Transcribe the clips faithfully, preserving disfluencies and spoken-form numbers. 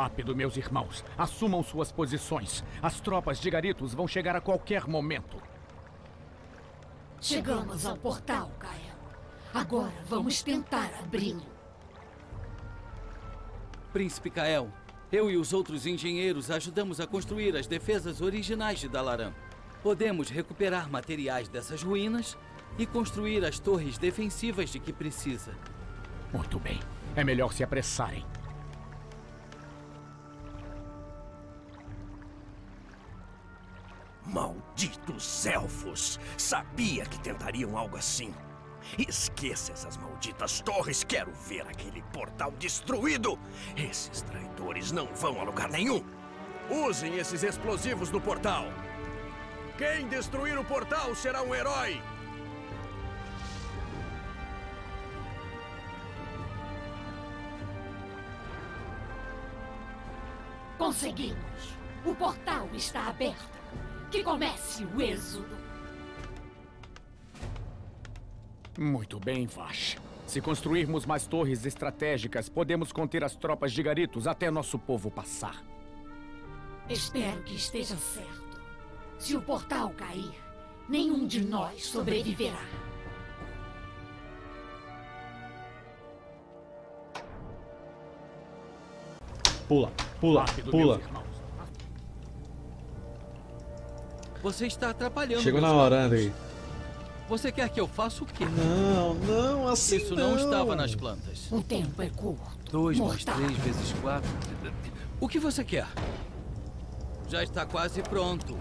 Rápido, meus irmãos. Assumam suas posições. As tropas de Garithos vão chegar a qualquer momento. Chegamos ao portal, Kael. Agora vamos tentar abri-lo. Príncipe Kael, eu e os outros engenheiros ajudamos a construir as defesas originais de Dalaran. Podemos recuperar materiais dessas ruínas e construir as torres defensivas de que precisa. Muito bem. É melhor se apressarem. Malditos elfos! Sabia que tentariam algo assim. Esqueça essas malditas torres. Quero ver aquele portal destruído. Esses traidores não vão a lugar nenhum. Usem esses explosivos do portal. Quem destruir o portal será um herói. Conseguimos. O portal está aberto. Que comece o êxodo. Muito bem, Vash. Se construirmos mais torres estratégicas, podemos conter as tropas de Garithos até nosso povo passar. Espero que esteja certo. Se o portal cair, nenhum de nós sobreviverá. Pula, pula, rápido, pula. Você está atrapalhando. Chegou na hora, Andy. Você quer que eu faça o quê? Não, não, assim Isso não. não estava nas plantas. O tempo é curto. Dois Mortal. mais três vezes quatro. O que você quer? Já está quase pronto.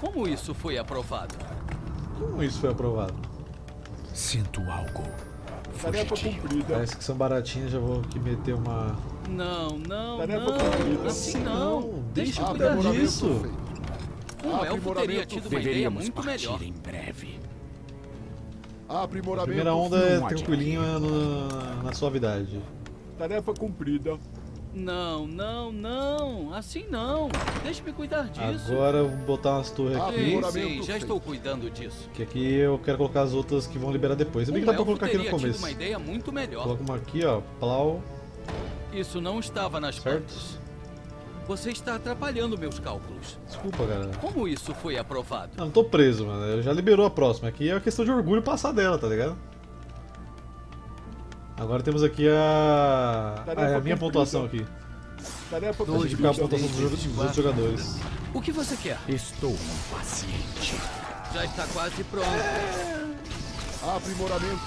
Como isso foi aprovado? Como isso foi aprovado? Sinto algo. Tarefa cumprida. Parece que são baratinhas, já vou aqui meter uma... Não, não, Tarefa não. Cumprida. Assim não. não. Deixa eu cuidar disso. Um elfo teria tido uma ideia muito melhor. Em breve. A primeira onda é tranquilinha na, na suavidade. Tarefa cumprida. Não, não, não. Assim não. Deixa-me cuidar disso. Agora vou botar umas torres aqui. Sim, já estou cuidando disso. Que aqui eu quero colocar as outras que vão liberar depois. Se bem que dá pra colocar aqui no começo. Uma ideia muito melhor. Coloca uma aqui, ó. Plau. Isso não estava nas cartas. Você está atrapalhando meus cálculos. Desculpa, galera. Como isso foi aprovado? Não, não tô preso, mano. Eu já liberou a próxima. Aqui é uma questão de orgulho passar dela, tá ligado? Agora temos aqui a, ah, é a minha pontuação aqui. Tarefa Vou ficar a pontuação dos, dos outros jogadores. O que você quer? Estou impaciente. Já está quase pronto. É. Aprimoramento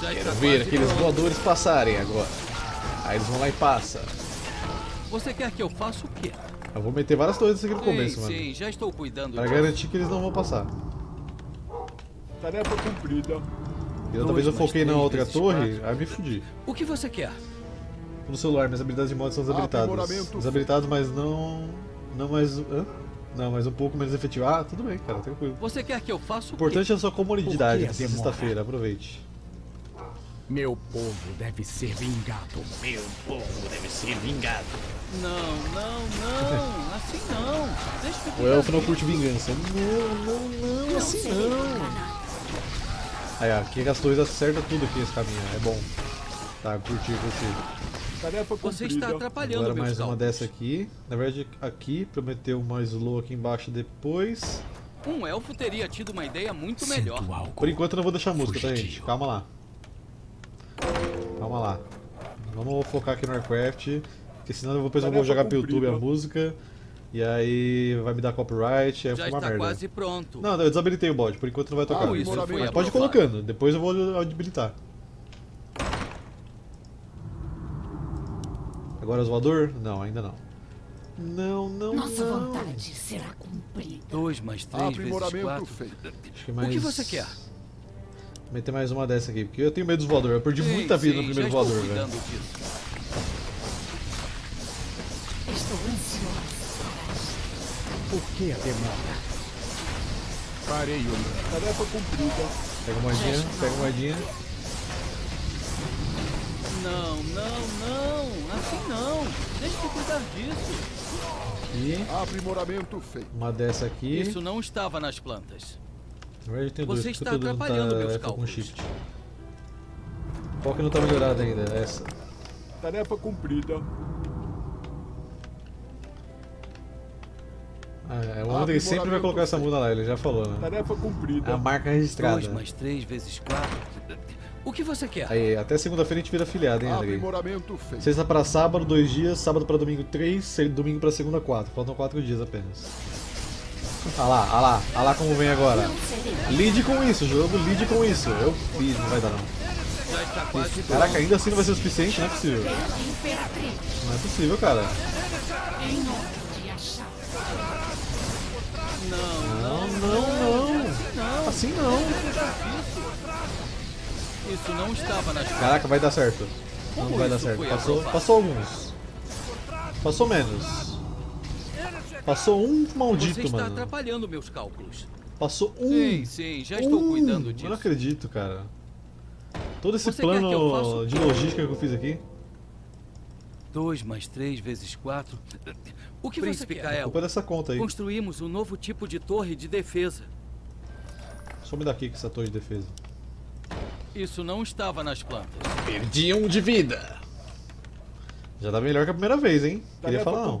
Já Quero ver aqueles pronto. voadores passarem agora. Aí eles vão lá e passam. Você quer que eu faça o quê? Eu vou meter várias torres aqui no começo, sim, mano. Sim, já estou cuidando Para disso. garantir que eles não vão passar. Tarefa cumprida. E outra vez eu foquei na outra torre, aí me fudi. O que você quer? No celular, minhas habilidades de modo são desabilitadas. Desabilitado, mas não. Não mais. Hã? Não, mas um pouco menos efetivo. Ah, tudo bem, cara, tranquilo. Você quer que eu faça o importante é a sua comodidade nessa sexta-feira, aproveite. Meu povo deve ser vingado. Meu povo deve ser vingado. Não, não, não. Assim não. Deixa eu ver. O elfo não curte vingança. Não, não, não. Assim não. Aí, ó, aqui as torres acertam tudo aqui nesse caminho, é bom. Tá, curti, curti. Tarefa Você está atrapalhando Agora mais uma dessa aqui. Na verdade, aqui, prometeu uma slow aqui embaixo depois. Um elfo teria tido uma ideia muito Sinto melhor. Algo. Por enquanto eu não vou deixar a música, Fugidio. tá, gente? Calma lá. Calma lá. Vamos focar aqui no Warcraft, porque senão depois eu vou jogar pro YouTube a música. E aí vai me dar copyright, aí já uma está merda. quase pronto. Não, eu desabilitei o bot, por enquanto não vai tocar. Ah, isso Mas pode aprovado. ir colocando, depois eu vou habilitar. Agora o zoador? Não, ainda não. Não, não, Nossa não. Nossa vontade será cumprida. Dois mais três vezes quatro. Acho que mais... O que você quer? Vou meter mais uma dessa aqui, porque eu tenho medo do voador. Eu perdi sim, muita vida sim, no primeiro voador, velho. Estou ansioso. Por que a demora? Parei, Yuri. Tarefa cumprida. Pega uma moedinha, pega uma moedinha. Não, não, não. Assim não. Deixa eu cuidar disso. E... Aprimoramento feito. Uma dessa aqui. Isso não estava nas plantas. Você está atrapalhando meus cálculos. Qual que não está melhorado ainda? Essa. Tarefa cumprida. Ah, é, o André sempre vai colocar essa muda lá, ele já falou, né? Tarefa cumprida. A marca registrada. dois mais três vezes quatro. O que você quer? Aí, até segunda-feira a gente vira afiliado, hein, André? Sexta para sábado, dois dias. Sábado para domingo, três. Domingo para segunda, quatro. Faltam quatro dias apenas. Ah lá, ah lá. Ah lá como vem agora. Lide com isso, jogo. Lide com isso. Eu fiz, não vai dar não. Caraca, ainda assim não vai ser o suficiente? Não é possível. Não é possível, cara. Não, não, não. Assim não. Isso não estava nas... Caraca, vai dar certo. Não vai dar certo. Passou, passou alguns. Passou menos. Passou um maldito, mano. Você está atrapalhando meus cálculos. Passou um. Sim, sim, já estou um. cuidando disso. Eu não acredito, cara. Todo esse Você plano de logística que eu fiz aqui. dois mais três vezes quatro. O que Príncipe você quer? Kael, culpa dessa conta aí. Construímos um novo tipo de torre de defesa. Some daqui com essa torre de defesa. Isso não estava nas plantas. Perdi um de vida. Já tá melhor que a primeira vez, hein? Queria falar não.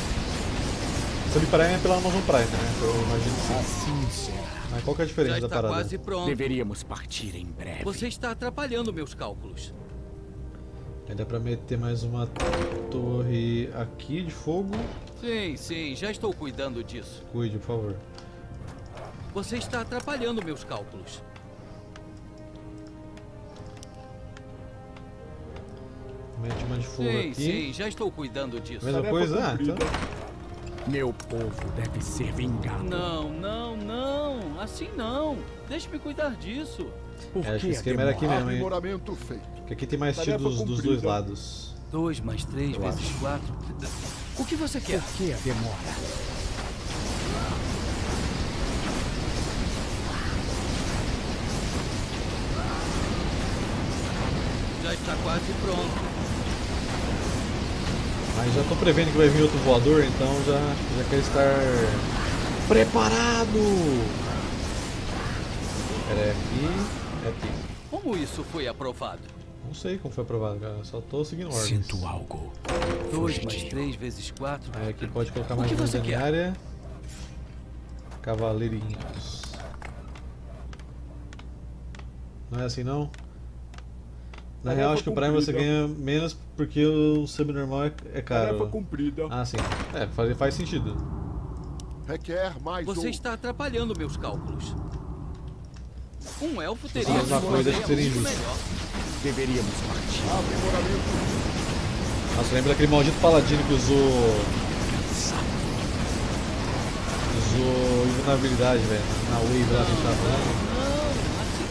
Sub prime é pela Amazon Prime, né? Eu imagino que sim. Mas qual que é a diferença da parada? Quase pronto. Deveríamos partir em breve. Você está atrapalhando meus cálculos. Dá para meter mais uma torre aqui de fogo? Sim, sim, já estou cuidando disso. Cuide, por favor. Você está atrapalhando meus cálculos. Mete uma de fogo sim, aqui. Sim, já estou cuidando disso. Mesma coisa? Ah, então... Meu povo deve ser vingado. Não, não, não. Assim não. Deixe-me cuidar disso. Por é, acho que esse esquema era aqui mesmo, hein? Porque aqui tem mais tiro dos, dos dois lados. dois mais três vezes quatro. O que você quer? Por que a demora? Está quase pronto. Mas já estou prevendo que vai vir outro voador, então já, já quero estar preparado. É aqui, é aqui. Como isso foi aprovado? Não sei como foi aprovado, cara. Só estou seguindo ordens. Sinto algo. dois mais três vezes quatro. Aí aqui pode colocar mais uma na área. Cavaleirinhos. Não é assim não? Na real, acho que o Prime você ganha menos porque o subnormal é, é caro. Tarefa cumprida. Ah, sim. É, faz, faz sentido. Requer mais Você um. está atrapalhando meus cálculos. Um elfo teria que fazer uma coisa que seria injusta. Deveríamos partir. Ah, nossa, lembra daquele maldito paladino que usou... Usou invulnerabilidade, velho. Na wave lá que a gente tá falando. Não,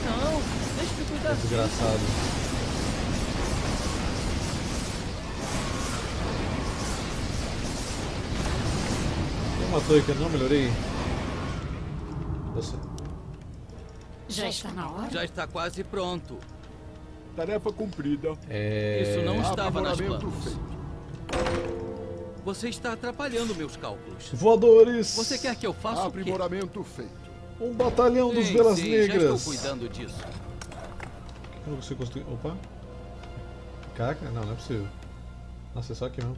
não, assim não. Deixa eu cuidar disso. Desgraçado. Uma torre que eu não melhorei. Você. Já está na hora? Já está quase pronto. Tarefa cumprida. É... Isso não estava nas plantas. Você está atrapalhando meus cálculos. Voadores. Você quer que eu faça aprimoramento o quê? Feito. Um batalhão sim, dos velas sim, negras. Já estou cuidando disso. O que eu consigo construir? Opa. Caraca, não, não é possível. Nossa, é só aqui mesmo.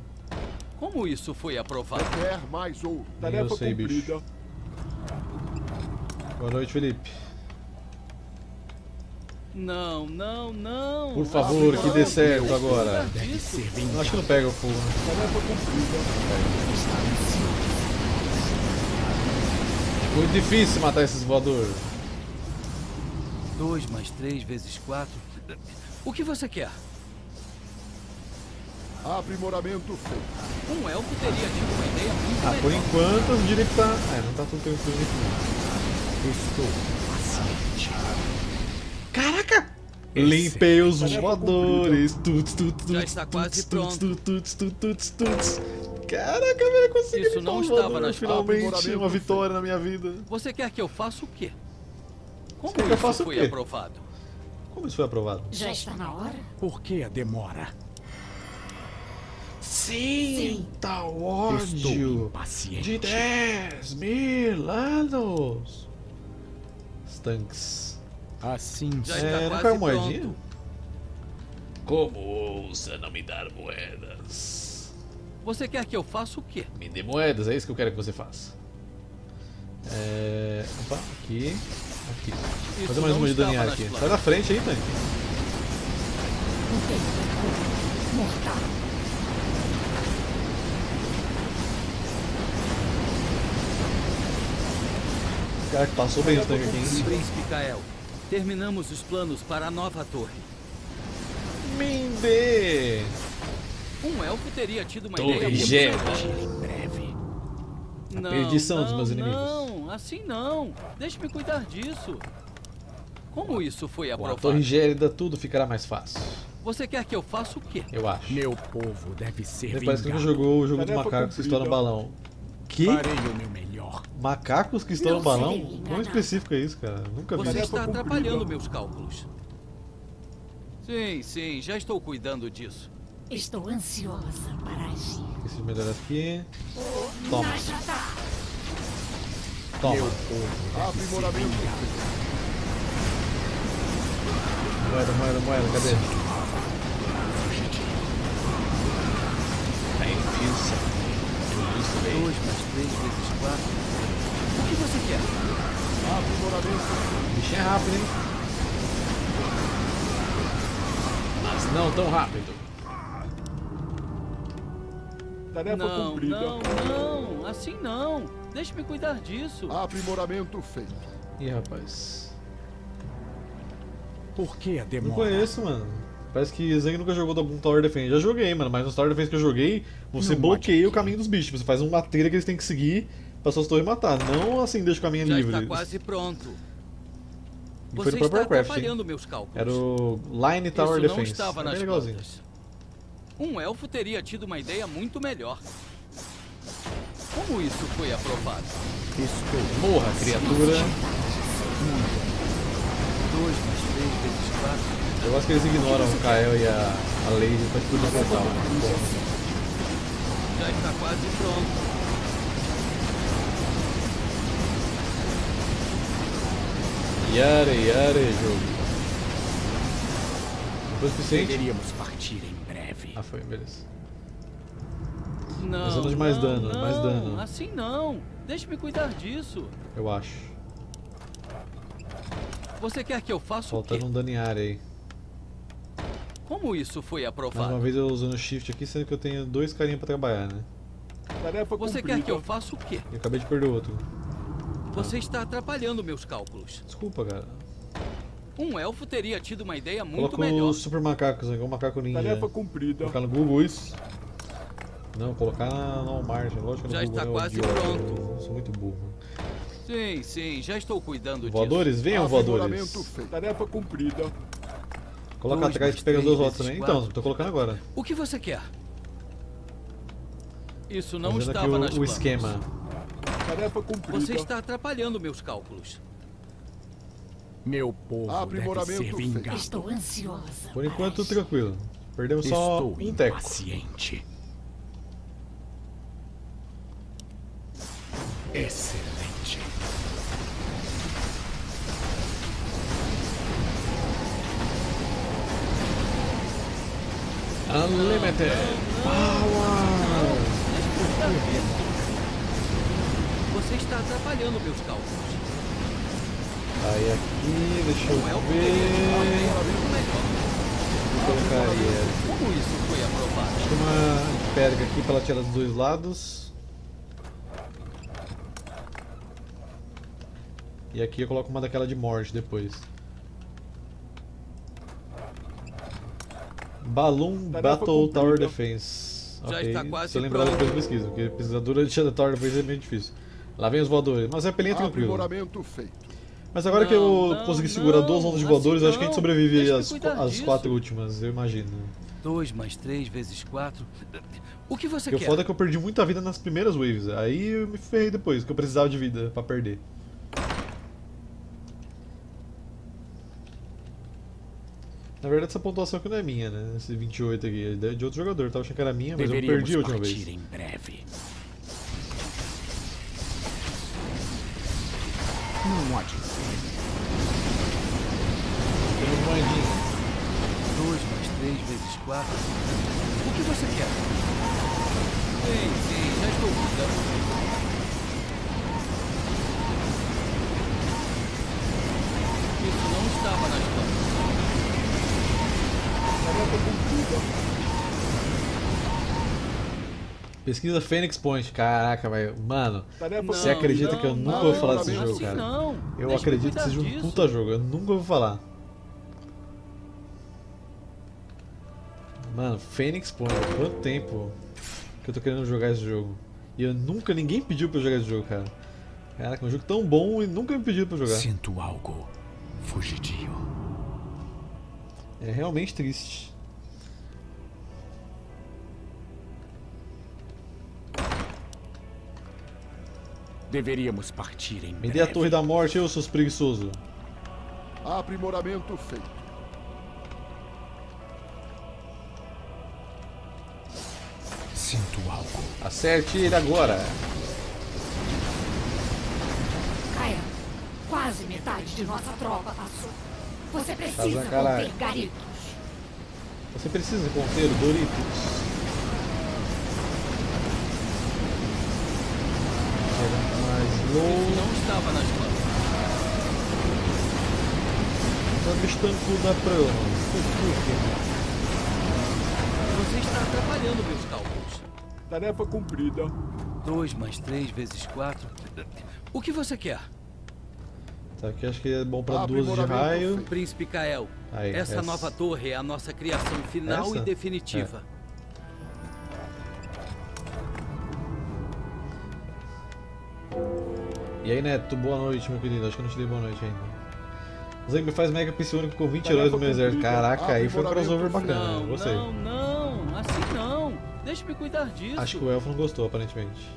Como isso foi aprovado? Quer mais ou tarefa cumprida. Boa noite, Felipe. Não, não, não. Por favor, que dê certo agora. Acho que não pega o fogo. Tarefa cumprida. Muito difícil matar esses voadores. dois mais três vezes quatro. O que você quer? Aprimoramento feito. Um elfo teria tido uma ideia muito Ah, por melhor. enquanto eu diria que tá... Ah, não tá tudo tranquilo aqui. Estou paciente. Limpei os voadores. Tuts, tuts, tuts, já está quase pronto. Tuts, tuts, tuts, tuts, tuts. Caraca, velho, consegui. Isso não estava nas finalmente uma vitória na minha vida. Você quer que eu faça o quê? Como que eu faço o quê? Foi aprovado. Como isso foi aprovado? Já está na hora? Por que a demora? Sinta o ódio de dez mil anos. Stanks. Assim já está é, quase não moedinha? Como ousa não me dar moedas? Você quer que eu faça o quê? Me dê moedas, é isso que eu quero que você faça. É... Opa, aqui. Aqui. Vou fazer mais uma de Daniel aqui. Sai da frente aí, Tank. Mortal. Cara, que passou bem o tanque aqui, hein? Príncipe Kael, terminamos os planos para a nova torre. Mende! Um elfo teria tido uma torre ideia gigante. Em breve. Não, a perdição não, dos meus inimigos. Não, assim não. Deixe-me cuidar disso. Como isso foi aprovado? Com a torre gélida, tudo ficará mais fácil. Você quer que eu faça o quê? Eu acho. Meu povo deve ser vingado. Parece que não jogou o jogo do macaco, se estoura no balão. Que? Farei o meu melhor. Macacos que estão no balão? Como específico é isso, cara? Nunca vi. Você está atrapalhando meus cálculos. Sim, sim, já estou cuidando disso. Estou ansiosa para agir. Esse melhor aqui. Toma. Toma. Aprimoramento. Moeda, moeda, moeda, cadê? Tá difícil. dois mais três vezes quatro. O que você quer? O bicho é rápido, hein? Mas não tão rápido. Tarefa cumprida. Não, não, não. Assim não. Deixe-me cuidar disso. Aprimoramento feito. Ih, rapaz. Por que a demora? Não conheço, mano. Parece que Zang nunca jogou algum Tower Defense. Já joguei, mano, mas no Tower Defense que eu joguei, você não bloqueia o caminho dos bichos. Você faz uma trilha que eles têm que seguir pra suas torres matar. Não assim, deixa o caminho já livre. Já está quase pronto. E você foi no próprio Warcraft, meus cálculos. Era o Line Tower Isso Defense. Não estava nas legalzinho. Um elfo teria tido uma ideia muito melhor. Como isso foi aprovado? Estou... Morra, criatura. dois mais três vezes quatro. Eu gosto que eles ignoram o Kael e a, a Lady pra explodir o portal. Já está quase pronto. Yare, yare, jogo. Foi suficiente? Poderíamos partir em breve. Ah, foi, beleza. Não, precisamos de mais dano, não, mais dano. Assim não. Deixe-me cuidar disso. Eu acho. Você quer que eu faça Faltando o quê? Faltando um dano em área aí. Como isso foi aprovado? Mais uma vez eu usando shift aqui, sendo que eu tenho dois carinhas pra trabalhar, né? Tarefa Você cumprida. Quer que eu faça o quê? Eu acabei de perder o outro. Você ah. está atrapalhando meus cálculos. Desculpa, cara. Um elfo teria tido uma ideia muito Coloca melhor. Coloca super macacos, né? Um macaco ninja. Tarefa cumprida. Colocar no Google isso. Não, colocar na, na margem. Lógico que no Já Google, está né? quase pronto. Eu, eu sou muito burro. Sim, sim, já estou cuidando voadores, disso. Venham, voadores, venham voadores. Tarefa cumprida. Coloca atrás que pega dois votos também. Então, tô colocando agora. O que você quer? Isso não Fazendo estava o, nas o esquema. Tarefa cumprida. Você está atrapalhando meus cálculos. Meu povo deve ser vingado. Estou ansiosa. Por enquanto, tranquilo. Perdemos só um teco. Paciente. Excelente. Unlimited Power! Você está atrapalhando meus cálculos. Aí aqui, deixa eu ver. Vou colocar aí. Como isso foi aprovado? Deixa uma perga aqui para ela tirar dos dois lados. E aqui eu coloco uma daquela de morte depois. Balloon Battle Tower Defense. Já okay. está quase. Se eu lembrar depois eu pesquiso, porque pesquisadora de Shadow Tower Defense é meio difícil. Lá vem os voadores, mas é pelinha tranquilo. Feito. Mas agora não, que eu não, consegui segurar não, duas ondas voadoras, assim, acho que a gente sobrevive às qu quatro últimas, eu imagino. dois mais três vezes quatro. O que você quer? O foda é que eu perdi muita vida nas primeiras waves. Aí eu me ferrei depois, que eu precisava de vida pra perder. Na verdade, essa pontuação aqui não é minha, né? Esse vinte e oito aqui é de outro jogador. Eu tava achando que era minha, mas Deveríamos eu perdi a última vez. Em breve. Não há de ser. dois mais três vezes quatro. O que você quer? Sim, sim, já estou buscando. Isso não estava nas costas. Pesquisa Phoenix Point, caraca, velho. Mano, não, você acredita não, que eu nunca não, vou falar desse jogo, assim, cara? Não. Eu Deixa acredito que seja um disso. puta jogo, eu nunca vou falar. Mano, Phoenix Point, quanto tempo que eu tô querendo jogar esse jogo. E eu nunca, ninguém pediu pra eu jogar esse jogo, cara. Caraca, um jogo tão bom e nunca me pediu pra eu jogar. Sinto algo fugitivo. É realmente triste. Deveríamos partir em breve. Me dê a torre da morte, eu sou preguiçoso. Aprimoramento feito. Sinto algo. Acerte ele agora. Caia, quase metade de nossa tropa passou. Você precisa conter Garithos. Você precisa conter Doritos. Mais longe. Não estava nas mãos. Tá me estampando na prova. Você está atrapalhando meus cálculos. Tarefa cumprida. dois mais três vezes quatro. O que você quer? Aqui acho que é bom pra duas de raio. Príncipe Kael, aí, essa, essa nova torre é a nossa criação final essa? e definitiva. É. E aí, Neto, boa noite, meu querido. Acho que eu não te dei boa noite ainda. Zang faz mega P C único com vinte heróis do meu exército. Caraca, aí foi um crossover bacana. Não, gostei. Não, não, assim não. Deixa-me cuidar disso. Acho que o elfo não gostou, aparentemente.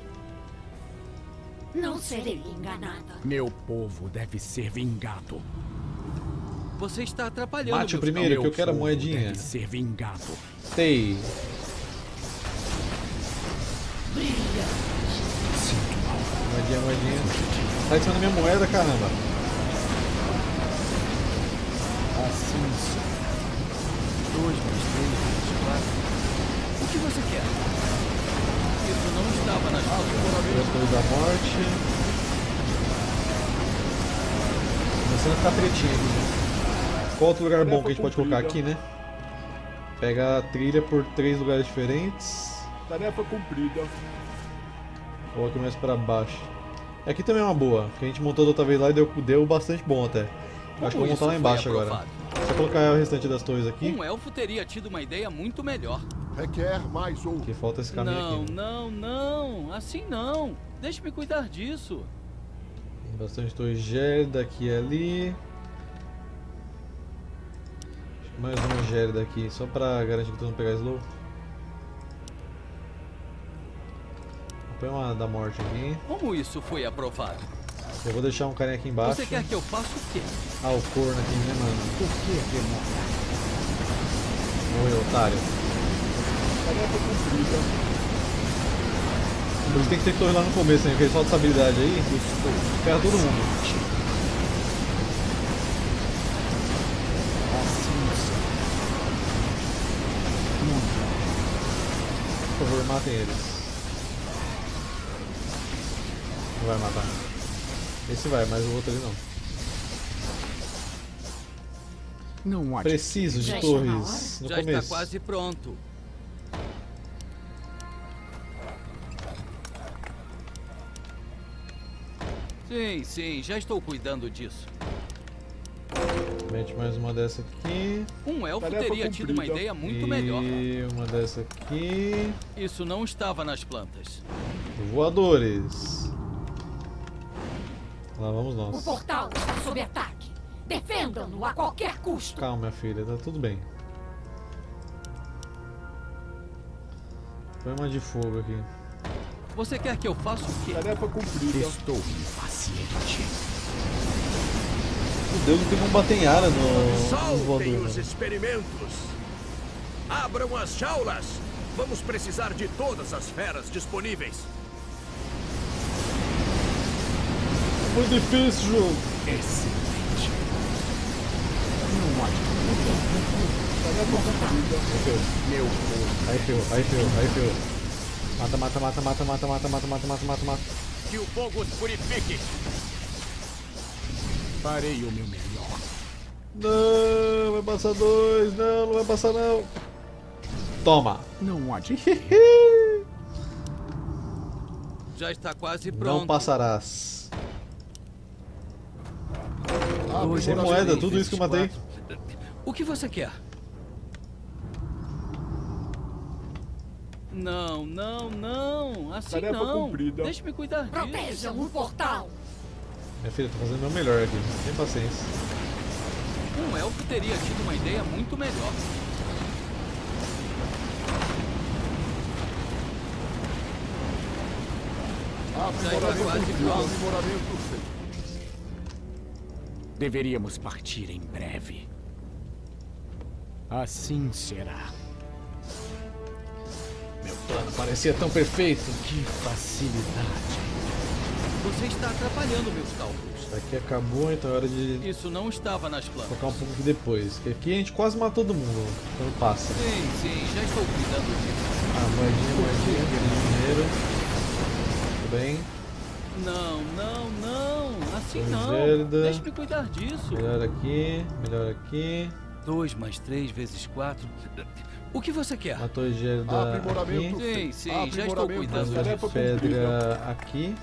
Não serei enganada. Meu povo deve ser vingado. Você está atrapalhando. Mate o primeiro, meu que eu quero a moedinha. Deve ser vingado. Sei. Brilha. Sinto mal. Moedinha, moedinha. Sai de cima da minha moeda, caramba. Assim sim. dois mais três, vinte e quatro. O que você quer? Isso não estava nas costas da morte. Começando a ficar pretinho aqui. Qual outro lugar bom que a gente pode colocar aqui, né? Pega a trilha por três lugares diferentes. Tarefa cumprida. Coloca mais pra baixo. Aqui também é uma boa, que a gente montou da outra vez lá e deu, deu bastante bom até. Acho que vou montar lá embaixo agora. Só colocar o restante das torres aqui. Um elfo teria tido uma ideia muito melhor. Requer mais ou... Que falta esse caminho não, aqui. Não, não, não. Assim não. Deixe-me cuidar disso. Tem bastante torres Gerda aqui e ali. Mais uma Gerda aqui, só pra garantir que tu não pegar slow. Põe uma da morte aqui. Como isso foi aprovado? Eu vou deixar um carinha aqui embaixo. Você quer que eu faça o quê? Ah, o corno aqui, né, mano? Por que demora? Morreu, otário. Tarefa cumprida. Por isso tem que ter torre lá no começo, né? Porque ele solta essa habilidade aí. Pega todo mundo. Por favor, matem eles. Não vai matar. Esse vai, mas o outro ali não. Não preciso de torres no começo. Já está quase pronto. Sim, sim, já estou cuidando disso. Mete mais uma dessa aqui. Um elfo Tarefa teria cumprida. tido uma ideia muito e melhor. E uma dessa aqui. Isso não estava nas plantas. Voadores. Lá vamos nós. O portal está sob ataque. Defendam-no a qualquer custo. Calma, minha filha, tá tudo bem. Põe uma de fogo aqui. Você quer que eu faça o quê? Tarefa cumprida. Estou impaciente. Meu Deus, não tem como bater em área no... Soltem os experimentos. Abram as jaulas. Vamos precisar de todas as feras disponíveis. Foi difícil, jogo. Excelente. Não há dúvida. Meu Deus. Aí ferrou, aí ferrou, aí ferrou. Mata, mata, mata, mata, mata, mata, mata, mata, mata, mata, mata. Que o fogo os purifique. Parei o meu melhor. Não, vai passar dois. Não, não vai passar não. Toma. Não há dúvida. Já está quase pronto. Não passarás. Ah, sem moeda, tudo isso que eu matei. O que você quer? Não, não, não. Assim não. Deixa-me cuidar disso. Protejam o portal. Minha filha, tô fazendo o meu melhor aqui. Sem paciência. Um elfo teria tido uma ideia muito melhor. Aprimoramento. Deveríamos partir em breve. Assim será. Meu plano parecia tão perfeito. Que facilidade. Você está atrapalhando meus cálculos. Isso aqui acabou, então é hora de... Isso não estava nas planas. Focar um pouco depois. Porque aqui a gente quase matou todo mundo. Quando passa. Sim, sim, já estou cuidando disso. Ah, moedinha, moedinha, dinheiro. Tudo bem. Não, não, não, assim não. Deixa-me cuidar disso. Melhor aqui, melhor aqui. dois mais três vezes quatro. O que você quer? Matou a Gerda aqui. Sim, sim, já estou cuidando. Pedra aqui.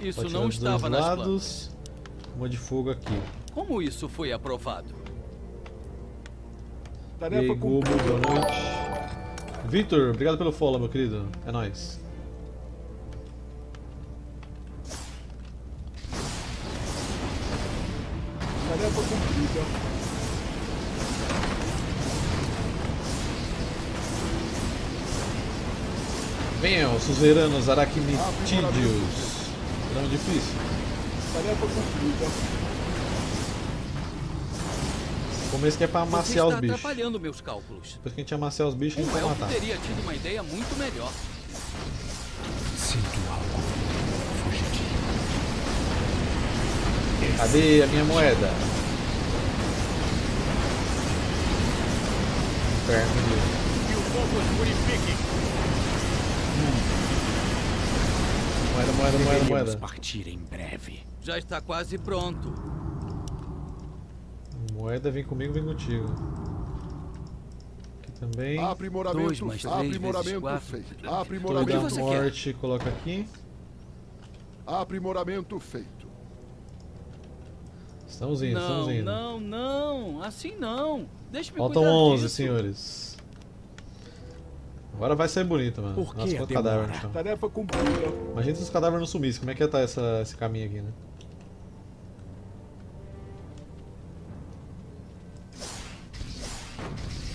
Isso não estava nas lados. Uma de fogo aqui. Como isso foi aprovado? Tarefa cumprida. Boa noite. Victor, obrigado pelo follow, meu querido. É nóis. Tarefa cumprida. Venham, suzeranos aracnitídeos. Não difícil. Tarefa cumprida. O começo que é pra amaciar os bichos. Meus cálculos. Depois que a gente amaciar os bichos, a gente vai matar. Eu teria tido uma ideia muito melhor. Sinto algo. Cadê a minha moeda? Inferno. Que o fogo os purifique. Moeda, moeda, moeda, moeda. Vamos partir em breve. Já está quase pronto. Moeda, vem comigo, vem contigo. Aqui também. Aprimoramento. Dois mais três aprimoramento. Feito. Aprimoramento. O que você morte, quer? Coloca aqui. Aprimoramento feito. Estamos indo, não, estamos indo. Não, não, não, assim não. Deixa-me cuidar disso. Faltam onze, senhores. Agora vai sair bonito, mano. Por que a demora? Tarefa cumprida. Imagina se os cadáveres não sumissem. Como é que ia estar essa, esse caminho aqui, né?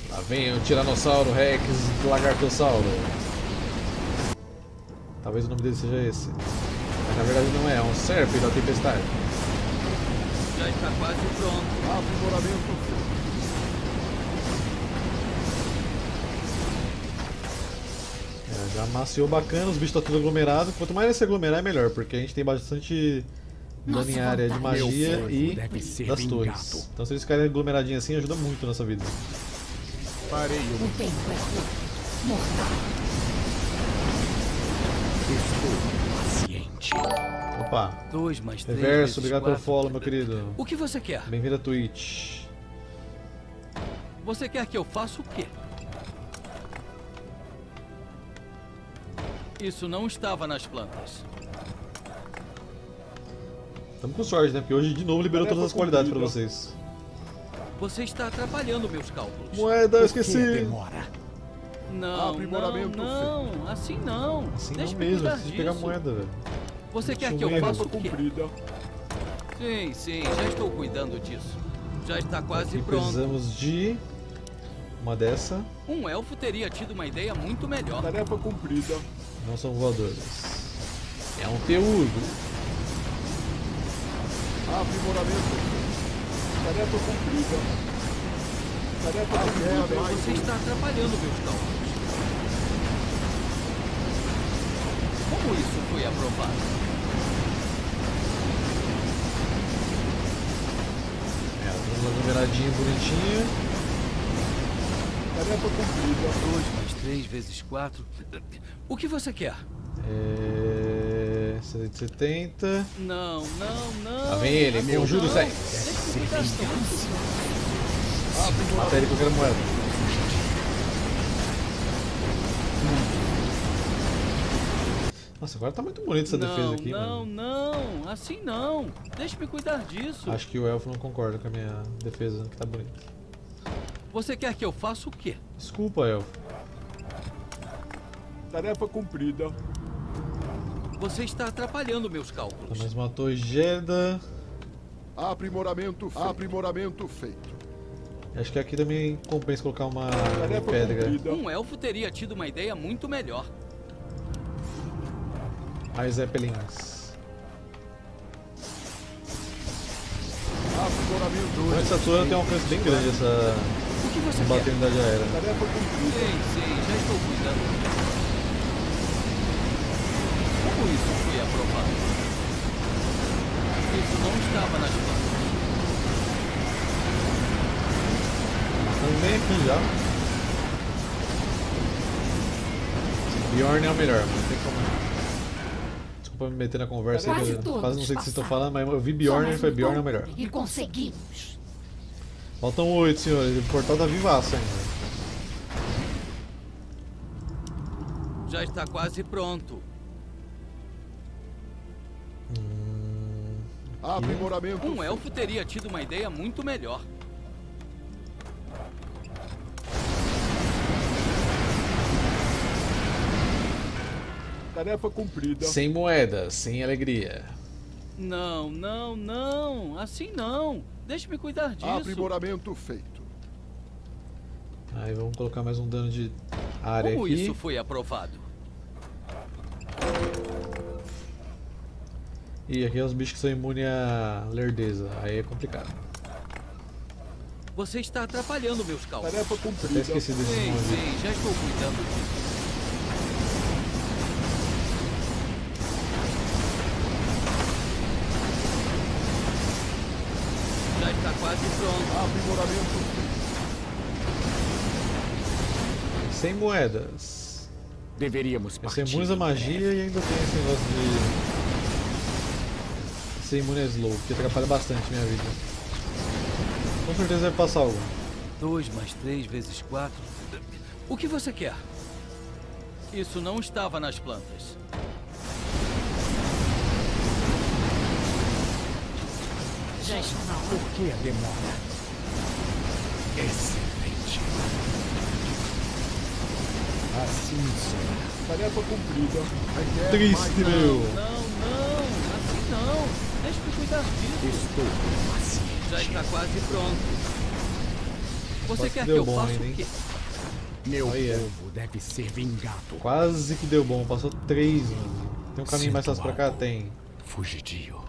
Lá vem o Tiranossauro Rex Lagartossauro. Talvez o nome dele seja esse. Mas na verdade não é, é um Serp da Tempestade. Já está quase pronto. Aprimoramento. É, já amaciou bacana, os bichos estão tudo aglomerados. Quanto mais se aglomerar é melhor, porque a gente tem bastante dano em área de magia e das torres. Então se eles ficarem aglomeradinhos assim, ajuda muito nessa vida. Parei. O tempo é mortal. Estou paciente. Opa, Reverso, obrigado pelo follow, meu querido. O que você quer? Bem-vindo a Twitch. Você quer que eu faça o quê? Isso não estava nas plantas. Estamos com sorte, né? Porque hoje de novo liberou todas as qualidades para vocês. Você está atrapalhando meus cálculos. Moeda, eu esqueci. Não, não, não, assim não. Assim não mesmo, preciso pegar moeda, velho. Você quer que eu faça o quê? Sim, sim, já estou cuidando disso. Já está quase aqui pronto. Precisamos de uma dessa. Um elfo teria tido uma ideia muito melhor. Tarefa cumprida. Não são voadores. É um teúdo. Aprimoramento. Tarefa cumprida. Tarefa cumprida. Ah, você está atrapalhando meus cálculos. Como isso foi aprovado? Uma numeradinha bonitinha. Tarefa cumprida. dois mais três vezes quatro. O que você quer? É... cento e setenta. Não, não, não. Tá vendo? Ele me juro, sai. Mata ele com aquela moeda. Hum. Nossa, agora tá muito bonito essa não, defesa aqui, não, mano. Não, não. Assim não, deixe-me cuidar disso. Acho que o elfo não concorda com a minha defesa, que tá bonita. Você quer que eu faça o quê? Desculpa, elfo. Tarefa cumprida. Você está atrapalhando meus cálculos. Mas matou Gerda. Aprimoramento feito. Aprimoramento feito. Acho que aqui também compensa colocar uma pedra. Cumprida. Um elfo teria tido uma ideia muito melhor. Mais zeppelins. Essa torre tem um alcance bem grande, essa batendo já era. Sim, sim, já estou cuidando. Como isso foi aprovado? Isso não estava nas plantas. Estamos bem aqui já. Bjorn é o melhor, não tem como. Pra me meter na conversa, quase, eu quase não sei o que vocês estão falando, mas eu vi Bjorn e foi Bjorn é o melhor. E conseguimos. Faltam oito, senhores. O portal tá vivaço ainda. Já está quase pronto. Hum, Aprimoramento. Um elfo teria tido uma ideia muito melhor. Tarefa cumprida. Sem moeda, sem alegria. Não, não, não. Assim não. Deixe-me cuidar disso. Aprimoramento feito. Aí vamos colocar mais um dano de área. Como aqui. Como isso foi aprovado? E aqui é os bichos que são imunes à lerdeza. Aí é complicado. Você está atrapalhando meus cálculos. Tarefa cumprida. Até esqueci desse sim, sim, já estou cuidando disso. Sem moedas. Deveríamos partir. Sem muita magia e ainda tem esse negócio de ser imune a slow, que atrapalha bastante minha vida. Com certeza vai passar algo. dois mais três vezes quatro. O que você quer? Isso não estava nas plantas. Já está na hora. Por que a demora? Excelente. Assim será. Tarefa cumprida. Triste, meu. Não, não, assim não. Deixa-me cuidar disso. Estou paciente. Já está quase pronto. Você quer que eu faça o quê? Meu povo deve ser vingado. Quase que deu bom. Passou três. Tem um caminho mais fácil pra cá? Tem. Fugidio.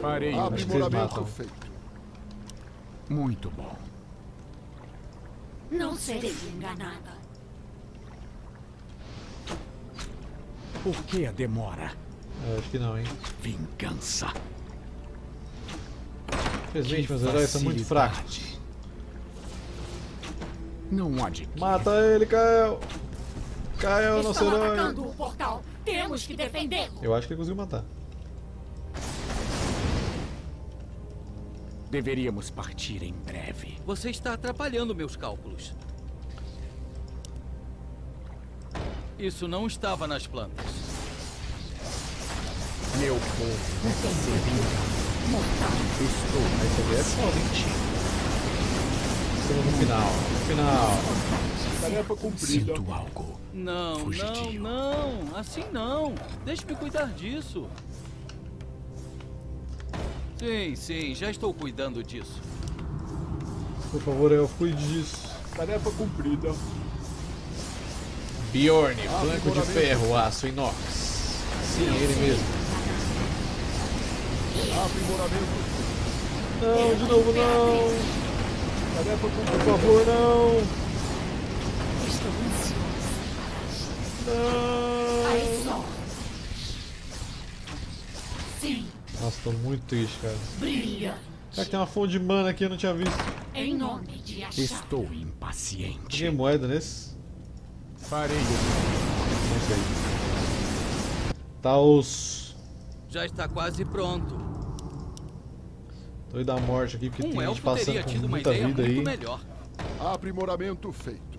Parei, aprimoramento feito. Muito bom. Não serei enganada. Por que a demora? Eu acho que não, hein? Vingança. Infelizmente, meus heróis são muito fracos. Não adquire. Mata ele, Kael! Kael, nosso herói! Estão atacando o portal. Temos que defendê-lo. Eu acho que ele conseguiu matar. Deveríamos partir em breve. Você está atrapalhando meus cálculos. Isso não estava nas plantas. Meu povo deve ser vingado. Mortal. Estou mais excelente. Estamos no final. No final. Tarefa cumprida. Sinto algo. Não, Fugidio. Não, não. Assim não. Deixe-me cuidar disso. Sim, sim, já estou cuidando disso. Por favor, eu cuide disso. Tarefa cumprida. Bjorn, ah, flanco de ferro, aço inox. Sim, sim, ele mesmo. Aprimoramento. Não, de novo não. Tarefa cumprida. Por favor, não. Não. Sim. Nossa, tô muito triste, cara. Brilha. Será que tem uma fonte de mana aqui? Eu não tinha visto. Em nome de achar. Estou impaciente. Tem moeda nesse? Parei. Não sei. Tá os... Já está quase pronto. Doido da morte aqui, porque um tem gente passando por muita vida aí. Melhor. Aprimoramento feito.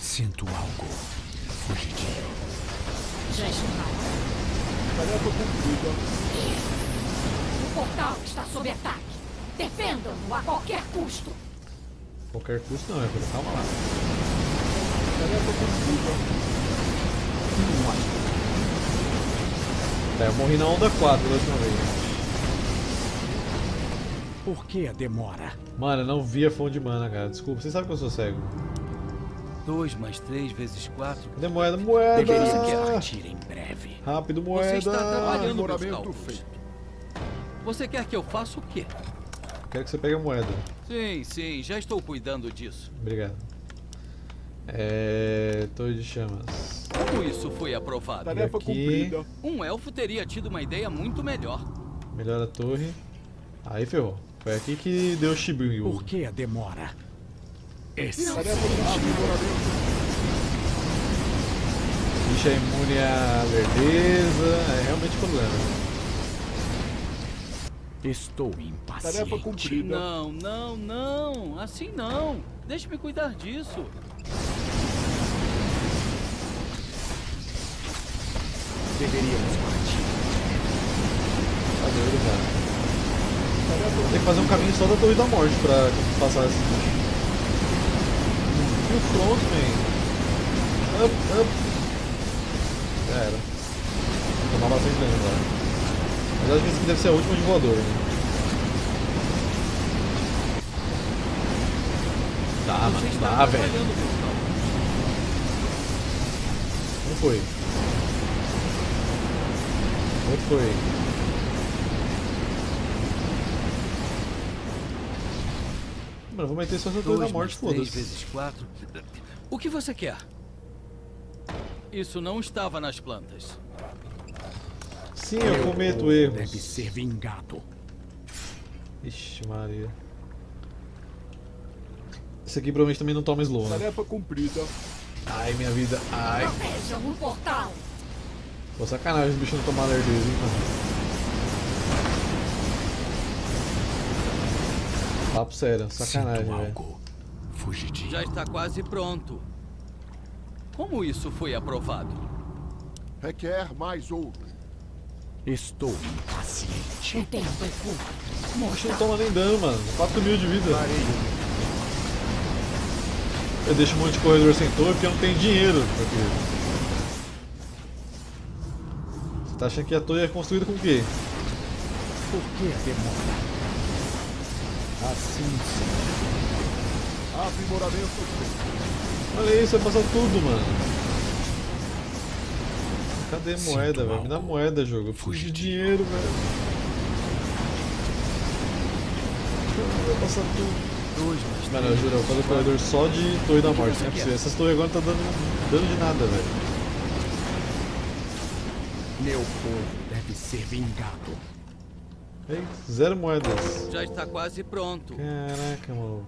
Sinto algo fugitivo. Já está. Tarefa cumprida. O portal está sob ataque. Defendam-no a qualquer custo. Qualquer custo não, é por calma lá. Tá, eu morri na onda quatro da última vez. Por que a demora? Mano, eu não vi a fonte de mana, cara. Desculpa, você sabe que eu sou cego. dois mais três vezes quatro. Cadê moeda? Moeda! Deveria partir em breve. Rápido, moeda! Você está trabalhando meus cálculos. Você quer que eu faça o quê? Quero que você pegue a moeda. Sim, sim, já estou cuidando disso. Obrigado. É... Torre de chamas. Como isso foi aprovado? Tarefa cumprida. Um elfo teria tido uma ideia muito melhor. Melhor a torre. Aí ferrou. Foi aqui que deu Shibuya. Por que a demora? Esse. Tarefa cumprida. Bicho é imune à verdeza. É realmente problema. Estou impaciente. Tarefa cumprida. Não, não, não. Assim não. Deixe-me cuidar disso. Deveríamos partir. Adeus, cara. Tem que fazer um caminho só da Torre da Morte pra passar assim. E o front, man. Up, up. Já era. Vou tomar bastante dano agora. Mas acho que deve ser a última de voador. Né? Tá, mano, não dá, velho. Não foi. Não foi. Mano, vou meter só essa torre da morte, foda-se. O que você quer? Isso não estava nas plantas. Sim, eu cometo erros. Deve ser vingado. Ixi, Maria. Esse aqui provavelmente também não toma slow, né? Tarefa cumprida. Ai, minha vida. Ai. Protejam o portal. Pô, sacanagem os bichos não tomar lerdeza, hein, mano. Papo sério, sacanagem, velho. Já está quase pronto. Como isso foi aprovado? Requer mais ouro. Estou impaciente. O tempo é curto. Morte não toma nem dano, mano. quatro mil de vida. Eu deixo um monte de corredor sem torre porque eu não tenho dinheiro. Porque... Você tá achando que a torre é construída com o quê? Por que demora? Assim sim. Aprimoramento. Olha isso, vai passar tudo, mano. Cadê moeda, velho? Me dá moeda, jogo. Eu preciso de dinheiro, velho. Vai passar tudo. Mano, eu juro, eu falei corredor só de torre da morte. Não é possível. Essas torres agora não estão dando dano de nada, velho. Meu povo deve ser vingado. Ei, zero moedas. Já está quase pronto. Caraca, mano.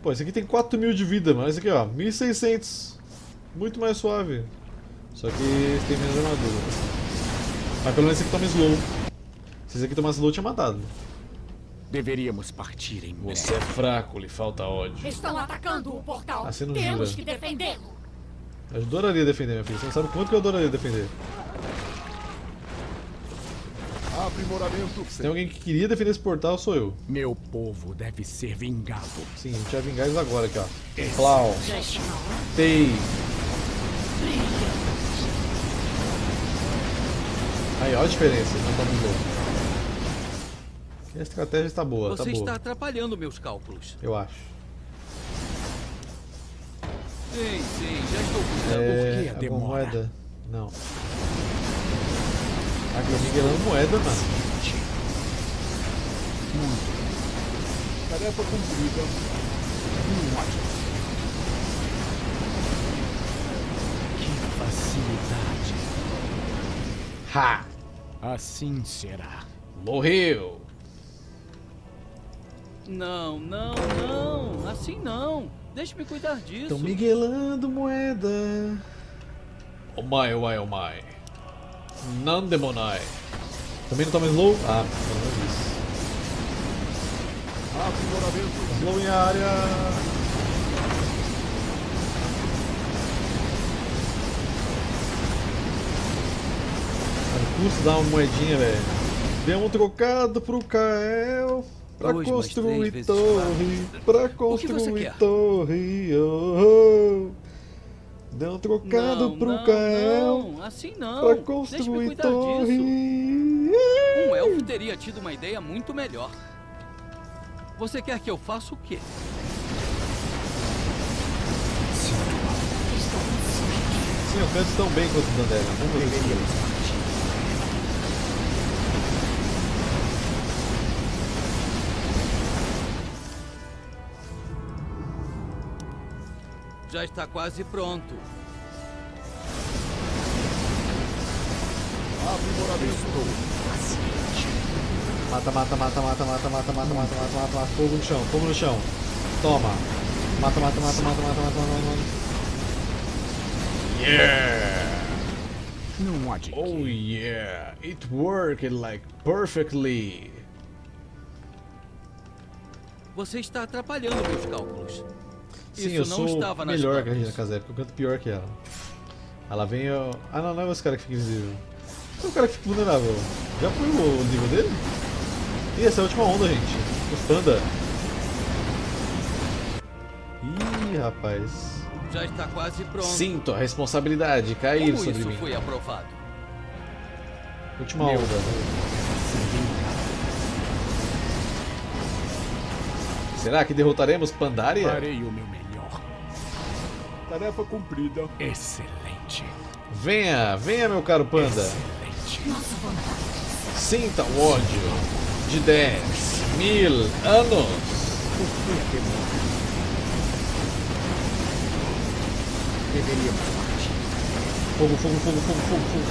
Pô, esse aqui tem quatro mil de vida, mano. Esse aqui, ó, mil e seiscentos. Muito mais suave. Só que tem menos armadura. Mas pelo menos esse aqui toma slow. Se esse aqui tomasse slow, tinha matado. Deveríamos partir em breve. Você é fraco, lhe falta ódio. Estão atacando o portal. Ah, você não jura. Temos que defendê-lo. Eu adoraria defender, minha filha. Você não sabe quanto que eu adoraria defender. Aprimoramento. Se tem alguém que queria defender esse portal, sou eu. Meu povo deve ser vingado. Sim, a gente vai vingar eles agora aqui, ó. Clau. Tei. Aí, olha a diferença, não tá muito bom. A estratégia está boa, tá boa. Você está atrapalhando meus cálculos. Eu acho. Sim, sim, já estou buscando. É, é a demora. Moeda. Não. Ah, que eu miguelando moeda, mano. Muito. Tarefa cumprida. Hum, ótimo. Que facilidade. Ha! Assim será. Morreu! Não, não, não. Assim não. Deixa-me cuidar disso. Estão miguelando moeda. Oh my, oh my, oh my. Nandemonai. Também não toma slow? Ah, pelo menos isso. Aprimoramento. Slow em área. Cara, custa dar uma moedinha, velho. Deu um trocado pro Kael. Pra Dois, construir torre, pra construir torre, oh, oh. Deu um trocado não, pro não, Kael, não, assim não. Pra construir torre. Disso. Um elfo teria tido uma ideia muito melhor. Você quer que eu faça o quê? Sim, eu canto tão bem quanto o Pandaria. Vamos ver. Já está quase pronto. Mata, mata, mata, mata, mata, mata, mata, mata, mata, mata, fogo no chão, fogo no chão. Toma. Mata, mata, mata, mata, mata, mata, mata. Yeah. Não adianta. Oh yeah, it worked like perfectly. Você está atrapalhando meus cálculos. Sim, isso eu não sou estava melhor que a Regina Casé, porque eu canto pior que ela. Ela vem eu... Ah, não, não é esse cara que fica invisível. É o cara que fica vulnerável. Já foi o nível dele? E essa é a última onda, gente. O Panda. Ih, rapaz. Já está quase pronto. Sinto a responsabilidade cair sobre mim. Como isso foi aprovado? Última Meu. onda. Será que derrotaremos Pandaria? Farei o meu melhor. Tarefa cumprida. Excelente. Venha, venha, meu caro Panda. Excelente. Sinta o ódio de dez mil anos. Deveríamos partir. Fogo, fogo, fogo, fogo, fogo, fogo.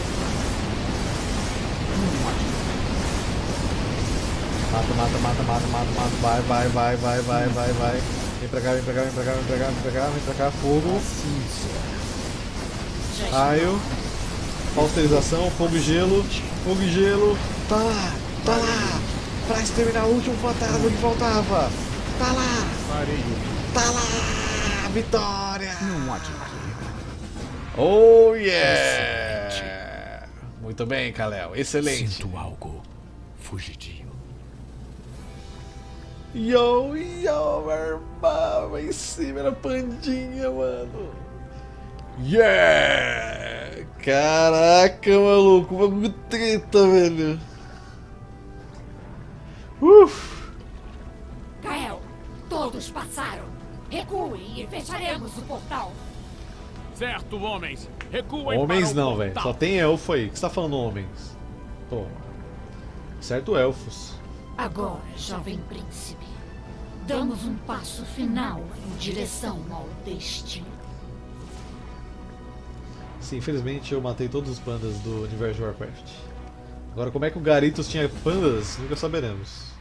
Mata, mata, mata, mata, mata, mata, vai, vai, vai, vai, vai, vai, vai. Vem pra cá, vem pra cá, vem pra cá, vem pra cá, vem pra cá, vem pra cá, fogo. Raio. Pausterização, fogo e gelo. Fogo e gelo. Tá lá, tá lá. Pra exterminar o último fantasma que faltava. Tá lá. Tá lá. Vitória. Não há de que. Oh yeah. Muito bem, Kael. Excelente. Sinto algo fugitivo. Yo, yo, meu irmão, em cima da pandinha, mano. Yeah! Caraca, maluco, uma bagulho treta, velho. Uff! Kael, todos passaram. Recuem e fecharemos o portal. Certo, homens. Recuem. Homens não, velho. Só tem elfo aí. O que você tá falando, homens? Pô. Certo, elfos. Agora, jovem príncipe, damos um passo final em direção ao destino. Sim, infelizmente eu matei todos os pandas do universo de Warcraft. Agora, como é que o Garithos tinha pandas? Nunca saberemos.